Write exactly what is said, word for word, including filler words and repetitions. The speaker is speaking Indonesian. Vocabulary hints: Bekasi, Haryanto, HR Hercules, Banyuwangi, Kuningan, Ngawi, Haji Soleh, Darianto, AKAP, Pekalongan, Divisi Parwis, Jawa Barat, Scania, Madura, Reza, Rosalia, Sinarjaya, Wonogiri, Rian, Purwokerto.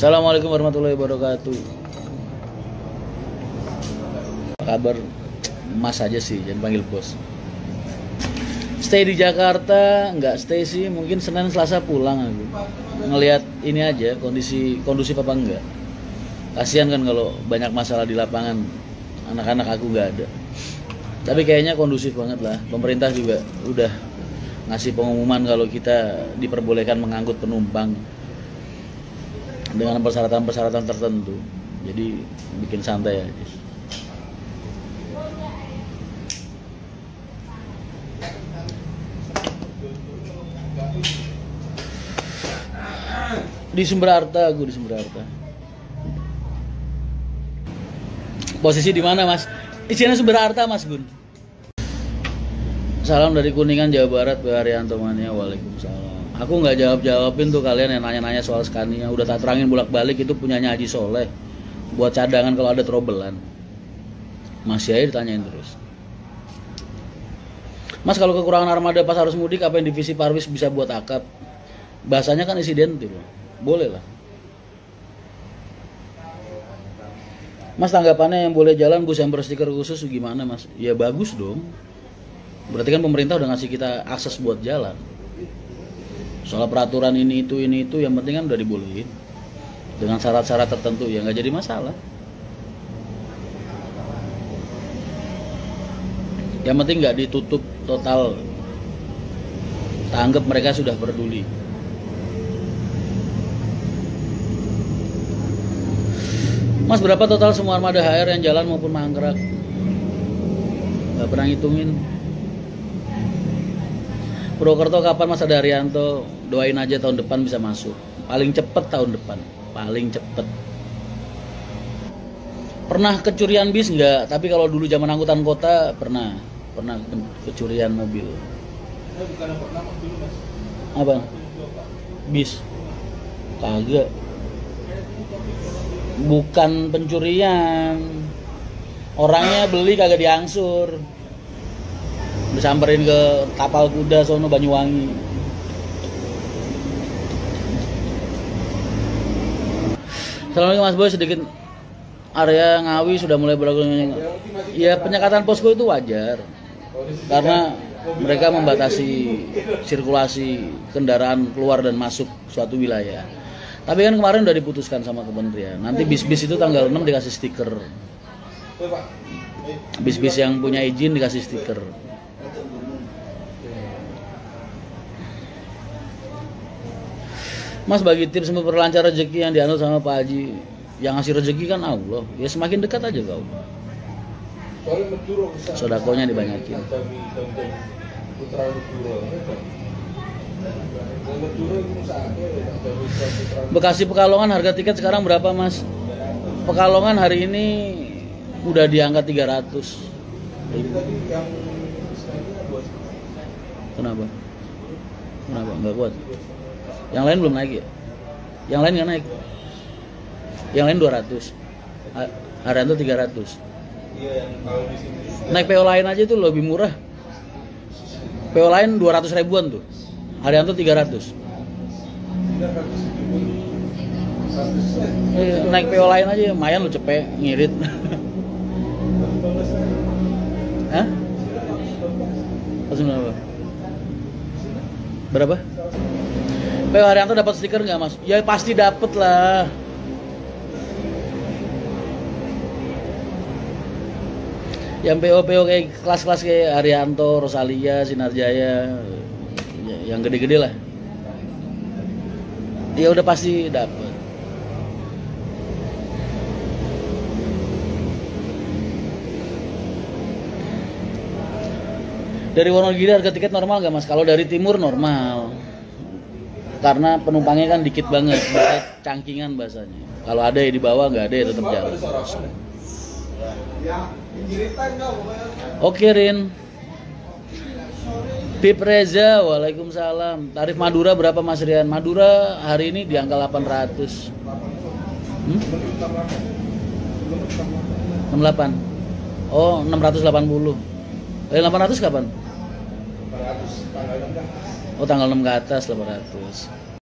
Assalamualaikum warahmatullahi wabarakatuh. Apa kabar? Mas aja sih, jangan panggil bos. Stay di Jakarta, nggak stay sih, mungkin Senin Selasa pulang aku. Ngelihat ini aja, kondisi kondusif apa enggak. Kasihan kan kalau banyak masalah di lapangan, anak-anak aku nggak ada. Tapi kayaknya kondusif banget lah. Pemerintah juga udah ngasih pengumuman kalau kita diperbolehkan mengangkut penumpang dengan persyaratan-persyaratan tertentu. Jadi bikin santai aja. Di Sumber Harta, aku di Sumber Harta. Posisi di mana, Mas? Isinya Sumber Harta, Mas Gun. Salam dari Kuningan, Jawa Barat, Pak Haryanto mania. Waalaikumsalam. Aku nggak jawab-jawabin tuh kalian yang nanya-nanya soal Scania. Udah tak terangin bolak-balik itu punyanya Haji Soleh. Buat cadangan kalau ada trobelan. Masih aja ditanyain terus. Mas, kalau kekurangan armada pas harus mudik, apa yang Divisi Parwis bisa buat akap? Bahasanya kan insidentif. Boleh lah. Mas, tanggapannya yang boleh jalan bus yang berstiker khusus gimana, Mas? Ya bagus dong. Berarti kan pemerintah udah ngasih kita akses buat jalan. Soal peraturan ini itu ini itu yang penting kan udah dibolehin. Dengan syarat-syarat tertentu ya nggak jadi masalah. Yang penting nggak ditutup total. Tanggap mereka sudah peduli. Mas, berapa total semua armada H R yang jalan maupun mangkrak? Gak pernah ngitungin. Purwokerto kapan Mas ada Darianto? Doain aja tahun depan bisa masuk. Paling cepet tahun depan. Paling cepet. Pernah kecurian bis nggak? Tapi kalau dulu zaman angkutan kota pernah. Pernah kecurian mobil. Apa? Bis? Kagak. Bukan pencurian, orangnya beli kagak diangsur, disamperin ke kapal kuda sono Banyuwangi. Assalamualaikum Mas Boy, sedikit area Ngawi sudah mulai berlakunya. Ya penyekatan posko itu wajar, karena mereka membatasi sirkulasi kendaraan keluar dan masuk suatu wilayah. Tapi kan kemarin udah diputuskan sama kementerian. Nanti bis-bis itu tanggal enam dikasih stiker. Bis-bis yang punya izin dikasih stiker. Mas, bagi tips memperlancar rezeki yang dianut sama Pak Haji. Yang ngasih rezeki kan Allah. Ya semakin dekat aja kau. Sodakonya dibanyakin. Bekasi Pekalongan harga tiket sekarang berapa, Mas? Pekalongan hari ini udah di angka tiga ratus. Kenapa? Kenapa? Nggak kuat. Yang lain belum naik ya? Yang lain nggak naik. Yang lain dua ratus. Haryanto tiga ratus. Naik P O lain aja tuh lebih murah. P O lain dua ratus ribuan tuh. Haryanto tiga ratus. Naik P O lain aja, lumayan lo cepet, ngirit. Hah? Berapa? P O Haryanto dapat stiker nggak, Mas? Ya pasti dapat lah. Yang P O-P O kayak kelas-kelas kayak Haryanto, Rosalia, Sinarjaya. Yang gede-gede lah. Ya udah pasti dapat. Dari Wonogiri harga tiket normal gak, Mas? Kalau dari timur normal. Karena penumpangnya kan dikit banget, cangkingan bahasanya. Kalau ada ya di bawah, nggak ada ya tetap jalan. Oke, Rian. Pip Reza, waalaikumsalam. Tarif Madura berapa, Mas Rian? Madura hari ini di angka delapan ratus. Hmm? enam puluh delapan. Oh, enam ratus delapan puluh. Eh, delapan ratus kapan? Oh, tanggal enam ke atas delapan ratus.